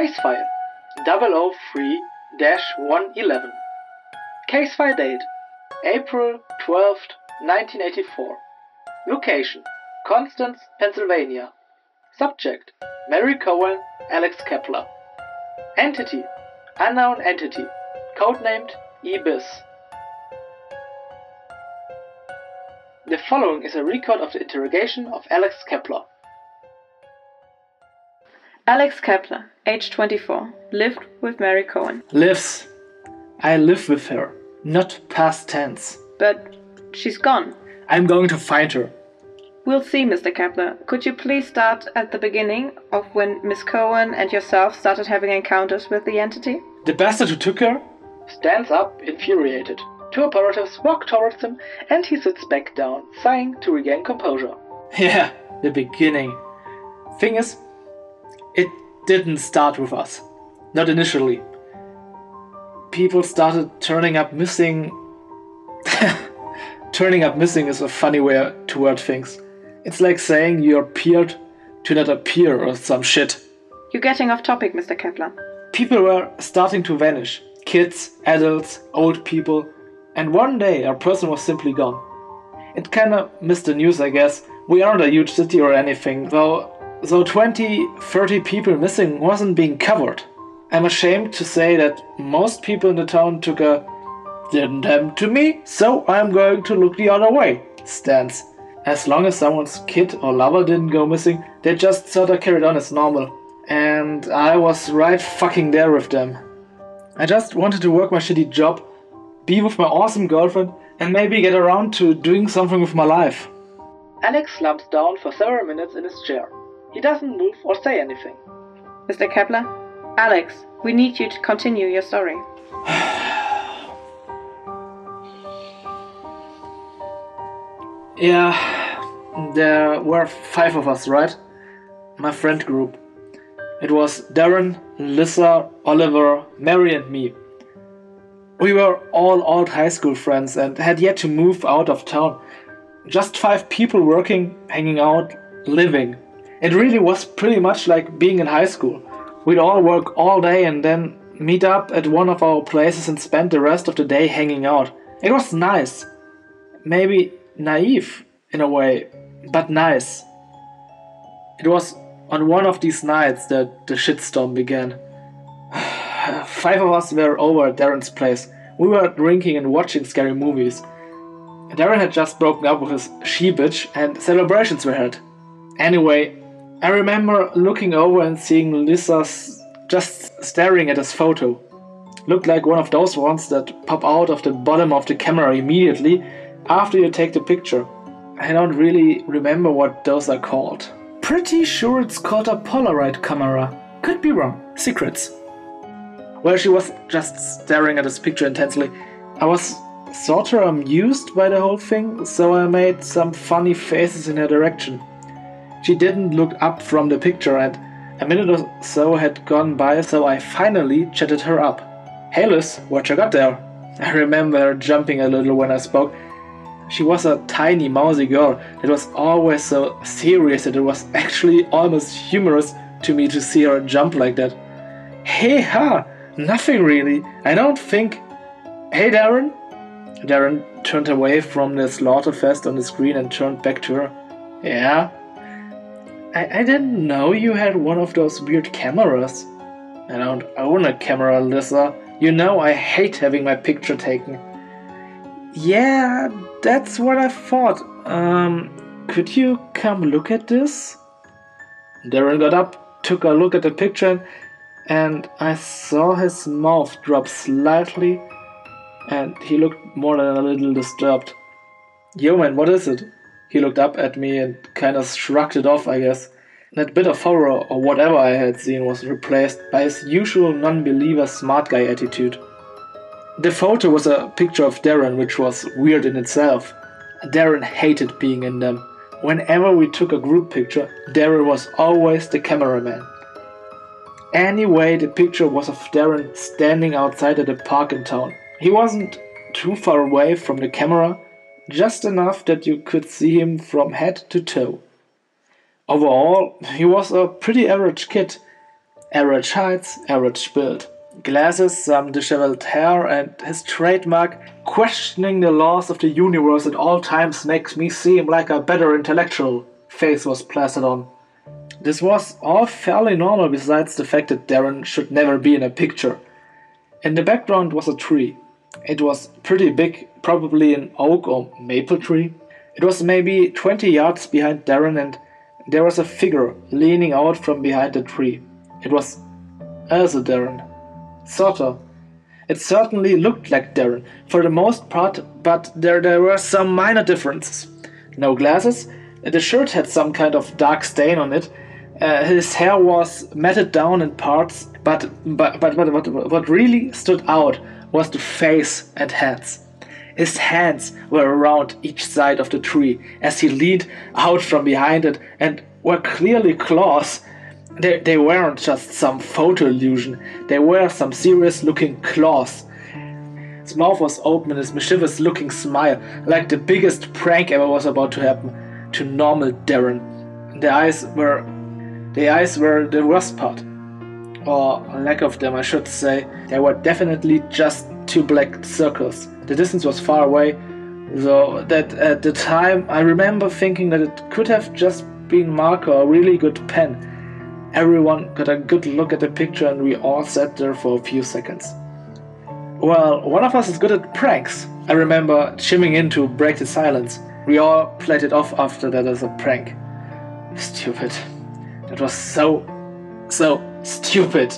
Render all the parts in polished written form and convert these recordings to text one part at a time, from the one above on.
Case file 003-111. Case file date April 12th, 1984. Location Constance, Pennsylvania. Subject Mary Cohen, Alex Kepler. Entity unknown entity, codenamed E-byss. The following is a record of the interrogation of Alex Kepler. Alex Kepler, age 24, lived with Mary Cohen. Lives. I live with her, not past tense. But she's gone. I'm going to find her. We'll see, Mr. Kepler. Could you please start at the beginning of when Miss Cohen and yourself started having encounters with the entity? The bastard who took her stands up, infuriated. Two operatives walk towards him and he sits back down, sighing to regain composure. Yeah, the beginning. Thing is, it didn't start with us. Not initially. People started turning up missing. Turning up missing is a funny way to word things. It's like saying you appeared to not appear or some shit. You're getting off topic, Mr. Kepler. People were starting to vanish. Kids, adults, old people. And one day our person was simply gone. It kinda missed the news, I guess. We aren't a huge city or anything, though. So 20-30 people missing wasn't being covered. I'm ashamed to say that most people in the town took a "didn't happen to me, so I'm going to look the other way" stance. As long as someone's kid or lover didn't go missing, they just sorta carried on as normal. And I was right fucking there with them. I just wanted to work my shitty job, be with my awesome girlfriend, and maybe get around to doing something with my life. Alex slumps down for several minutes in his chair. He doesn't move or say anything. Mr. Kepler? Alex, we need you to continue your story. Yeah, there were 5 of us, right? My friend group. It was Darren, Lisa, Oliver, Mary and me. We were all old high school friends and had yet to move out of town. Just 5 people working, hanging out, living. It really was pretty much like being in high school. We'd all work all day and then meet up at one of our places and spend the rest of the day hanging out. It was nice. Maybe naive in a way, but nice. It was on one of these nights that the shitstorm began. 5 of us were over at Darren's place. We were drinking and watching scary movies. Darren had just broken up with his she-bitch and celebrations were had. Anyway, I remember looking over and seeing Lisa just staring at his photo. Looked like one of those ones that pop out of the bottom of the camera immediately after you take the picture. I don't really remember what those are called. Pretty sure it's called a Polaroid camera. Could be wrong. Secrets. Well, she was just staring at his picture intensely. I was sort of amused by the whole thing, so I made some funny faces in her direction. She didn't look up from the picture and a minute or so had gone by, so I finally chatted her up. "Hey Liz, what you got there?" I remember her jumping a little when I spoke. She was a tiny, mousy girl that was always so serious that it was actually almost humorous to me to see her jump like that. "Hey ha, nothing really, I don't think... Hey Darren?" Darren turned away from the slaughterfest on the screen and turned back to her. "Yeah? I didn't know you had one of those weird cameras." "I don't own a camera, Lisa. You know I hate having my picture taken." "Yeah, that's what I thought. Could you come look at this?" Darren got up, took a look at the picture, and I saw his mouth drop slightly, and he looked more than a little disturbed. "Yo man, what is it?" He looked up at me and kind of shrugged it off, I guess. That bit of horror or whatever I had seen was replaced by his usual non-believer smart guy attitude. The photo was a picture of Darren, which was weird in itself. Darren hated being in them. Whenever we took a group picture, Darren was always the cameraman. Anyway, the picture was of Darren standing outside at a park in town. He wasn't too far away from the camera, just enough that you could see him from head to toe. Overall, he was a pretty average kid. average height, average build. Glasses, some disheveled hair, and his trademark questioning the laws of the universe at all times makes me seem like a better intellectual. Face was plastered on. This was all fairly normal, besides the fact that Darren should never be in a picture. In the background was a tree. It was pretty big, probably an oak or maple tree. It was maybe 20 yards behind Darren, and there was a figure leaning out from behind the tree. It was also Darren. Sorta. It certainly looked like Darren, for the most part, but there were some minor differences. No glasses, the shirt had some kind of dark stain on it, his hair was matted down in parts, but what really stood out was the face and hands. His hands were around each side of the tree as he leaned out from behind it and were clearly claws. They weren't just some photo illusion, they were some serious-looking claws. His mouth was open and his mischievous-looking smile, like the biggest prank ever was about to happen to normal Darren. The eyes were the worst part. Or lack of them, I should say. They were definitely just two black circles. The distance was far away, so that at the time I remember thinking that it could have just been marker or a really good pen. Everyone got a good look at the picture and we all sat there for a few seconds. Well, one of us is good at pranks. I remember chiming in to break the silence. We all played it off after that as a prank. Stupid. That was so stupid.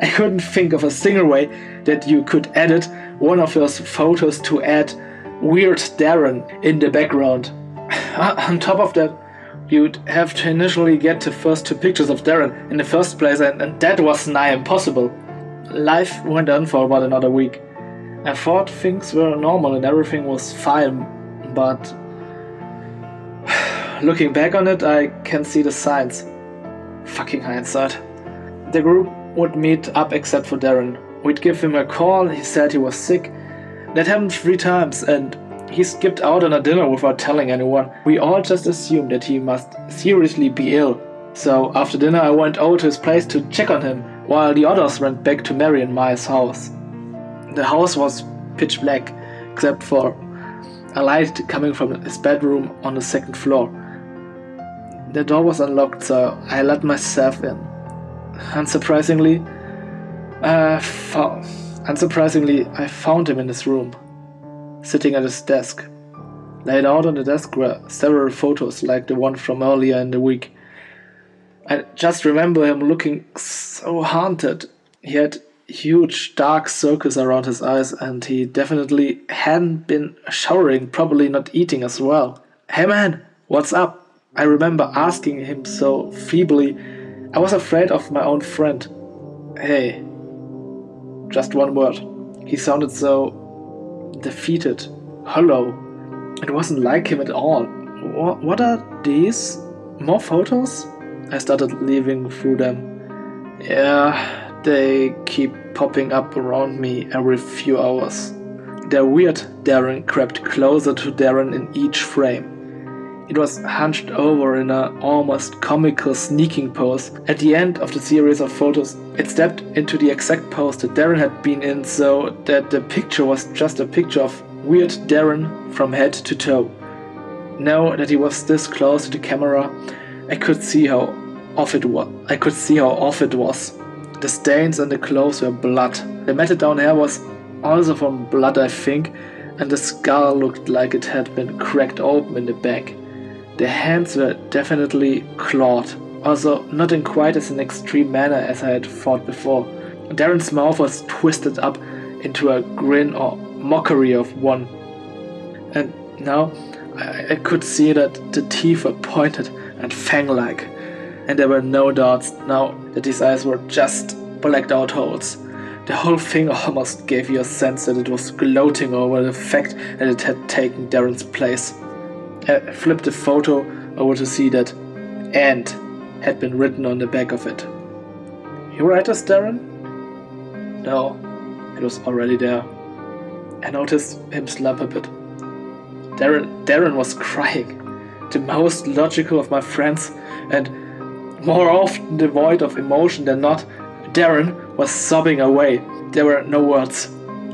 I couldn't think of a single way that you could edit one of those photos to add weird Darren in the background. On top of that, you'd have to initially get the first two pictures of Darren in the first place, and that was nigh impossible. Life went on for about another week. I thought things were normal and everything was fine, but looking back on it, I can see the signs. Fucking hindsight. The group would meet up except for Darren. We'd give him a call, he said he was sick. That happened 3 times, and he skipped out on a dinner without telling anyone. We all just assumed that he must seriously be ill. So after dinner I went over to his place to check on him, while the others went back to Marion Mae's house. The house was pitch black, except for a light coming from his bedroom on the 2nd floor. The door was unlocked, so I let myself in. Unsurprisingly, I found him in his room. Sitting at his desk. Laid out on the desk were several photos like the one from earlier in the week. I just remember him looking so haunted. He had huge dark circles around his eyes and he definitely hadn't been showering, probably not eating as well. "Hey man, what's up?" I remember asking him so feebly. I was afraid of my own friend. "Hey." Just one word. He sounded so defeated, hollow. It wasn't like him at all. What are these? More photos? I started leafing through them. Yeah, they keep popping up around me every few hours. The weird Darren crept closer to Darren in each frame. It was hunched over in an almost comical sneaking pose. At the end of the series of photos, it stepped into the exact pose that Darren had been in, so that the picture was just a picture of weird Darren from head to toe. Now that he was this close to the camera, I could see how off it was. The stains on the clothes were blood. The matted down hair was also from blood, I think, and the skull looked like it had been cracked open in the back. The hands were definitely clawed, also not in quite as an extreme manner as I had thought before. Darren's mouth was twisted up into a grin or mockery of one. And now I could see that the teeth were pointed and fang-like. And there were no doubts now that his eyes were just blacked-out holes. The whole thing almost gave you a sense that it was gloating over the fact that it had taken Darren's place. I flipped the photo over to see that "and" had been written on the back of it. "You write us, Darren?" No, it was already there. I noticed him slump a bit. Darren was crying, the most logical of my friends, and more often devoid of emotion than not, Darren was sobbing away. There were no words.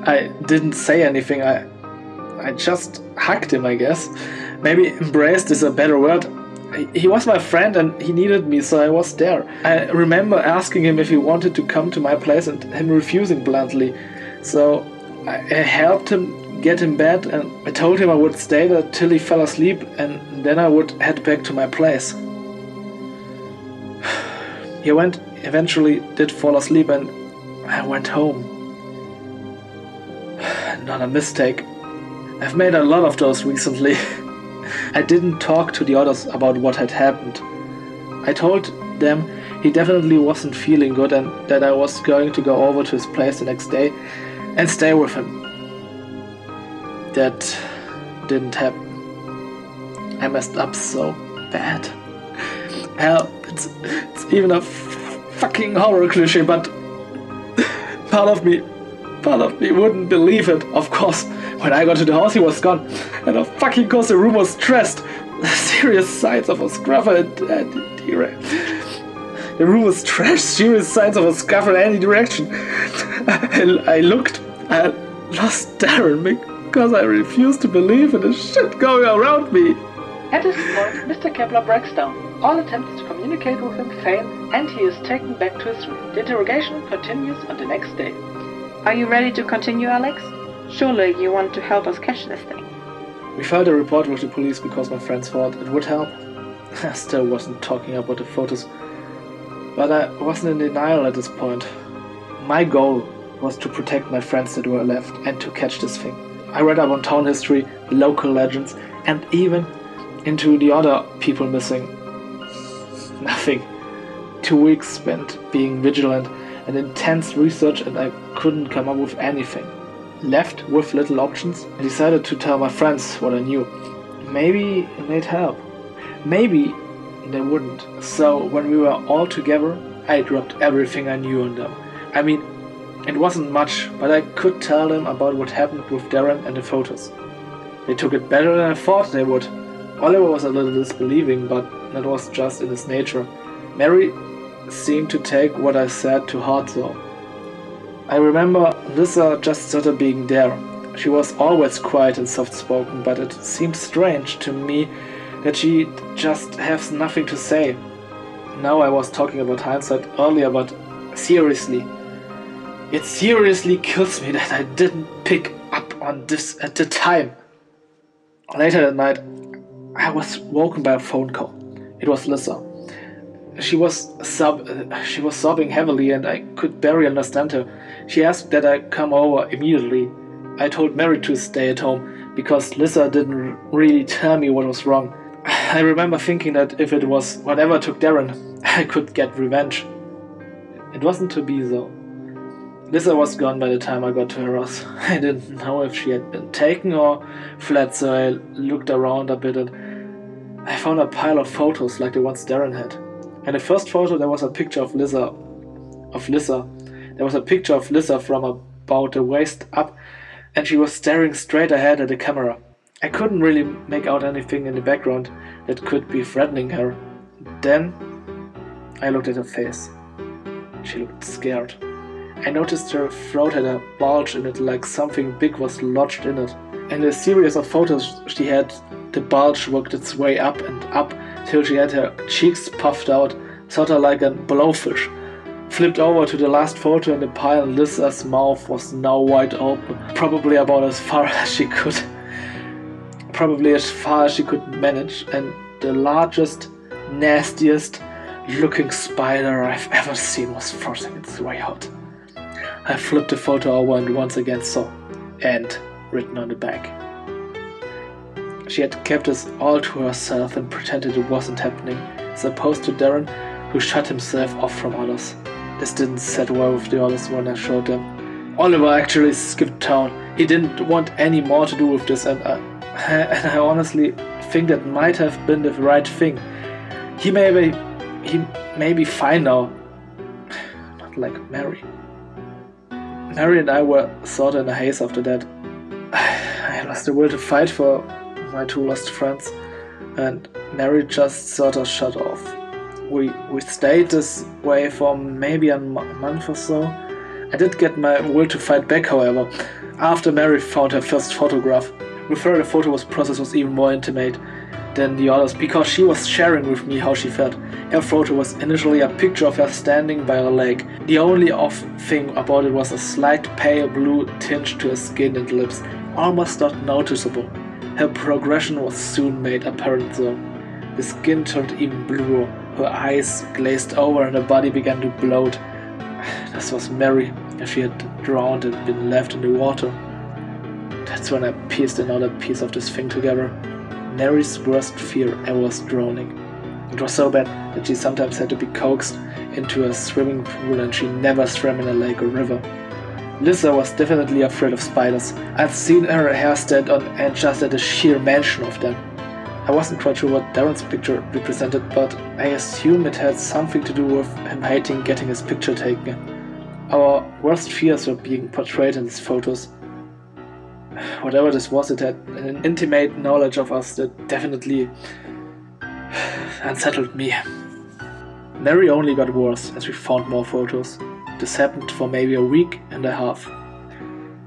I didn't say anything. I just hugged him, I guess. Maybe embraced is a better word. He was my friend and he needed me, so I was there. I remember asking him if he wanted to come to my place and him refusing bluntly. So I helped him get in bed and I told him I would stay there till he fell asleep and then I would head back to my place. He eventually did fall asleep and I went home. Not a mistake. I've made a lot of those recently. I didn't talk to the others about what had happened. I told them he definitely wasn't feeling good and that I was going to go over to his place the next day and stay with him. That didn't happen. I messed up so bad. Hell, it's even a fucking horror cliche, but part of me wouldn't believe it. Of course, when I got to the house, he was gone. And of fucking course, the room was stressed. Serious signs of a scuffle in any direction. The room was trashed. Serious signs of a scuffle in any direction. I looked. I lost Darren because I refused to believe in the shit going around me. At this point, Mr. Kepler breaks down. All attempts to communicate with him fail, and he is taken back to his room. The interrogation continues on the next day. Are you ready to continue, Alex? Surely you want to help us catch this thing. We filed a report with the police because my friends thought it would help. I still wasn't talking about the photos, but I wasn't in denial at this point. My goal was to protect my friends that were left and to catch this thing. I read up on town history, local legends, and even into the other people missing. Nothing. 2 weeks spent being vigilant and intense research, and I couldn't come up with anything. Left with little options, I decided to tell my friends what I knew. Maybe they'd help. Maybe they wouldn't. So when we were all together, I dropped everything I knew on them. I mean, it wasn't much, but I could tell them about what happened with Darren and the photos. They took it better than I thought they would. Oliver was a little disbelieving, but that was just in his nature. Mary seemed to take what I said to heart though. I remember Lisa just sort of being there. She was always quiet and soft-spoken, but it seemed strange to me that she just has nothing to say. Now I was talking about hindsight earlier, but seriously, it seriously kills me that I didn't pick up on this at the time. Later that night, I was woken by a phone call. It was Lisa. She was sobbing heavily and I could barely understand her. She asked that I come over immediately. I told Mary to stay at home because Lisa didn't really tell me what was wrong. I remember thinking that if it was whatever took Darren, I could get revenge. It wasn't to be though. Lisa was gone by the time I got to her house. I didn't know if she had been taken or fled, so I looked around a bit and I found a pile of photos like the ones Darren had. In the first photo, there was a picture of Lisa. There was a picture of Lisa from about the waist up, and she was staring straight ahead at the camera. I couldn't really make out anything in the background that could be threatening her. Then I looked at her face. She looked scared. I noticed her throat had a bulge in it, like something big was lodged in it. In a series of photos she had, the bulge worked its way up and up, till she had her cheeks puffed out, sort of like a blowfish. Flipped over to the last photo in the pile and Lisa's mouth was now wide open, probably about as far as she could. Probably as far as she could manage, and the largest, nastiest looking spider I've ever seen was forcing its way out. I flipped the photo over and once again saw, "End" written on the back. She had kept this all to herself and pretended it wasn't happening, as opposed to Darren, who shut himself off from others. This didn't set well with the others when I showed them. Oliver actually skipped town. He didn't want any more to do with this, and I honestly think that might have been the right thing. He may be fine now. Not like Mary. Mary and I were sort of in a haze after that. I lost the will to fight for my two lost friends, and Mary just sort of shut off. we stayed this way for maybe a month or so. I did get my will to fight back, however, after Mary found her first photograph. With her, the photo process was even more intimate than the others, because she was sharing with me how she felt. Her photo was initially a picture of her standing by a lake. The only off thing about it was a slight pale blue tinge to her skin and lips, almost not noticeable. Her progression was soon made apparent though. The skin turned even bluer, her eyes glazed over and her body began to bloat. This was Mary, and she had drowned and been left in the water. That's when I pieced another piece of this thing together. Mary's worst fear ever was drowning. It was so bad that she sometimes had to be coaxed into a swimming pool, and she never swam in a lake or river. Lisa was definitely afraid of spiders. I'd seen her hair stand on end just at the sheer mention of them. I wasn't quite sure what Darren's picture represented, but I assume it had something to do with him hating getting his picture taken. Our worst fears were being portrayed in these photos. Whatever this was, it had an intimate knowledge of us that definitely unsettled me. Mary only got worse as we found more photos. This happened for maybe a week and a half.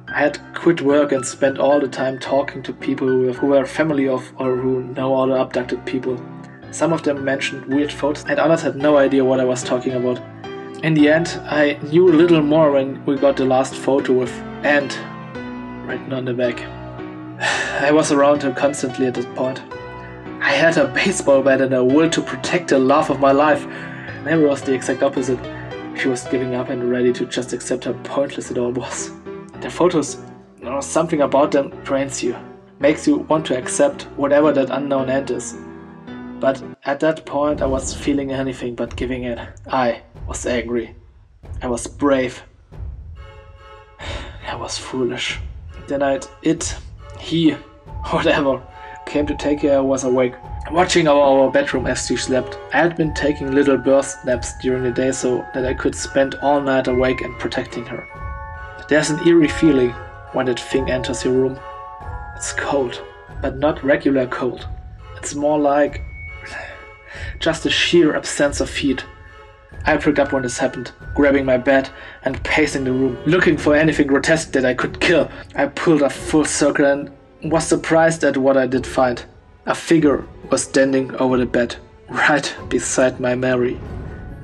I had quit work and spent all the time talking to people who were family of or who know all the abducted people. Some of them mentioned weird photos and others had no idea what I was talking about. In the end, I knew little more when we got the last photo with "and" written on the back. I was around her constantly at that point. I had a baseball bat and a will to protect the love of my life. Mary was the exact opposite. She was giving up and ready to just accept how pointless it all was. The photos, something about them drains you, makes you want to accept whatever that unknown end is. But at that point I was feeling anything but giving in. I was angry. I was brave. I was foolish. The night whatever, came to take care I was awake, watching our bedroom as she slept. I had been taking little burst naps during the day so that I could spend all night awake and protecting her. There's an eerie feeling when that thing enters your room. It's cold, but not regular cold. It's more like just a sheer absence of heat. I pricked up when this happened, grabbing my bed and pacing the room, looking for anything grotesque that I could kill. I pulled a full circle and was surprised at what I did find. A figure was standing over the bed, right beside my Mary.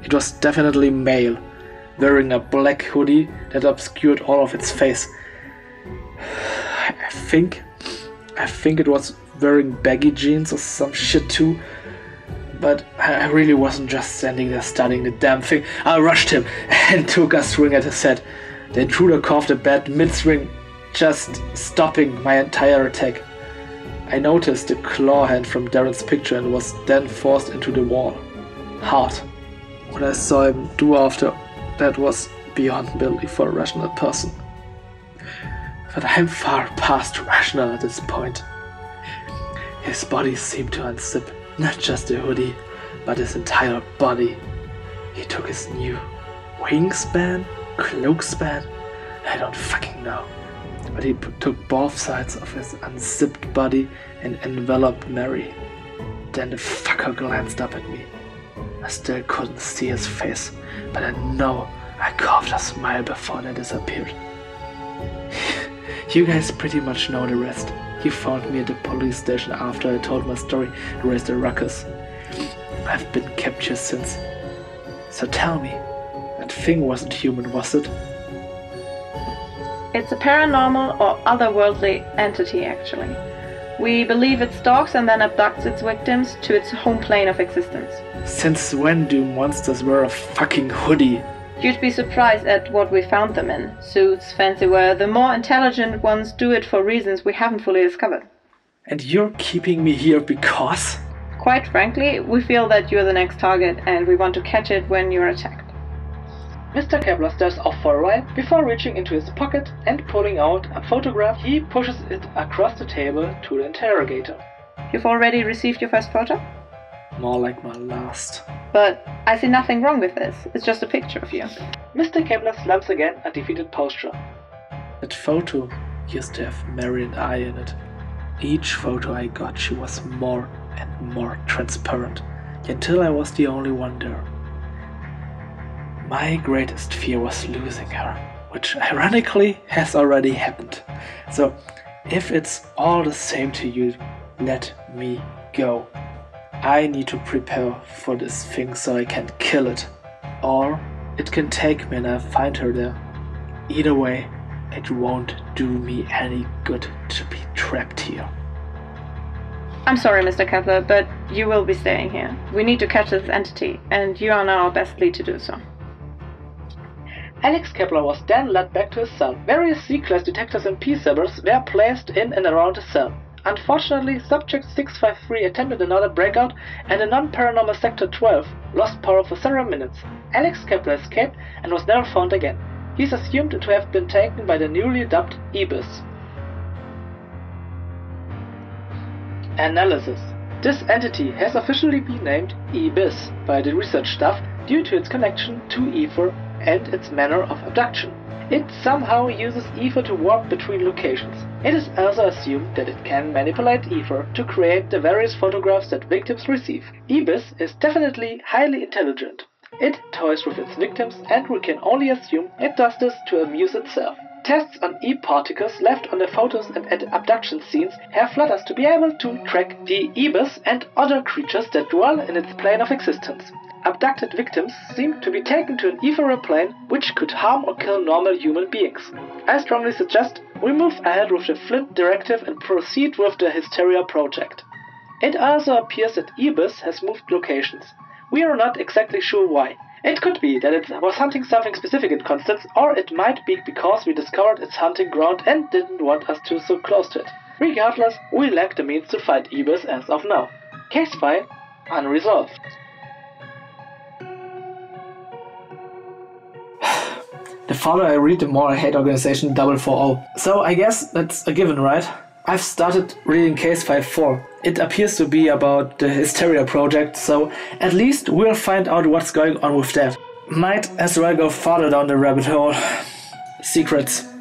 It was definitely male, wearing a black hoodie that obscured all of its face. I think it was wearing baggy jeans or some shit too. But I really wasn't just standing there studying the damn thing. I rushed him and took a swing at his head. Then threw the car off the bed mid-swing, just stopping my entire attack. I noticed the claw hand from Darren's picture and was then forced into the wall. Hard. What I saw him do after that was beyond belief for a rational person. But I'm far past rational at this point. His body seemed to unzip, not just the hoodie, but his entire body. He took his new wingspan, cloakspan, I don't fucking know. But he took both sides of his unzipped body and enveloped Mary. Then the fucker glanced up at me. I still couldn't see his face, but I know I carved a smile before they disappeared. You guys pretty much know the rest. He found me at the police station after I told my story and raised a ruckus. I've been captured since. So tell me, that thing wasn't human, was it? It's a paranormal or otherworldly entity, actually. We believe it stalks and then abducts its victims to its home plane of existence. Since when do monsters wear a fucking hoodie? You'd be surprised at what we found them in. Suits, fancy wear, the more intelligent ones do it for reasons we haven't fully discovered. And you're keeping me here because? Quite frankly, we feel that you're the next target and we want to catch it when you're attacked. Mr. Kepler steps off for a while before reaching into his pocket and pulling out a photograph. He pushes it across the table to the interrogator. You've already received your first photo? More like my last. But I see nothing wrong with this. It's just a picture of you. Mr. Kepler slumps again, a defeated posture. That photo used to have Mary and I in it. Each photo I got, she was more and more transparent, until I was the only one there. My greatest fear was losing her, which ironically has already happened. So if it's all the same to you, let me go. I need to prepare for this thing so I can kill it. Or it can take me and I'll find her there. Either way, it won't do me any good to be trapped here. I'm sorry, Mr. Kepler, but you will be staying here. We need to catch this entity, and you are now our best lead to do so. Alex Kepler was then led back to his cell. Various C-class detectors and P-sabers were placed in and around the cell. Unfortunately, Subject 653 attempted another breakout, and the non-paranormal Sector 12 lost power for several minutes. Alex Kepler escaped and was never found again. He is assumed to have been taken by the newly dubbed E-byss. Analysis. This entity has officially been named E-byss by the research staff due to its connection to Ether and its manner of abduction. It somehow uses Ether to warp between locations. It is also assumed that it can manipulate Ether to create the various photographs that victims receive. E-byss is definitely highly intelligent. It toys with its victims, and we can only assume it does this to amuse itself. Tests on E particles left on the photos and at abduction scenes have led us to be able to track the E-byss and other creatures that dwell in its plane of existence. Abducted victims seem to be taken to an ethereal plane which could harm or kill normal human beings. I strongly suggest we move ahead with the Flint directive and proceed with the Hysteria project. It also appears that E-byss has moved locations. We are not exactly sure why. It could be that it was hunting something specific in Constance, or it might be because we discovered its hunting ground and didn't want us to so close to it. Regardless, we lack the means to fight E-byss as of now. Case file unresolved. The farther I read, the more I hate organization 440. So I guess that's a given, right? I've started reading case file 4. It appears to be about the Hysteria project, so at least we'll find out what's going on with that. Might as well go farther down the rabbit hole. Secrets.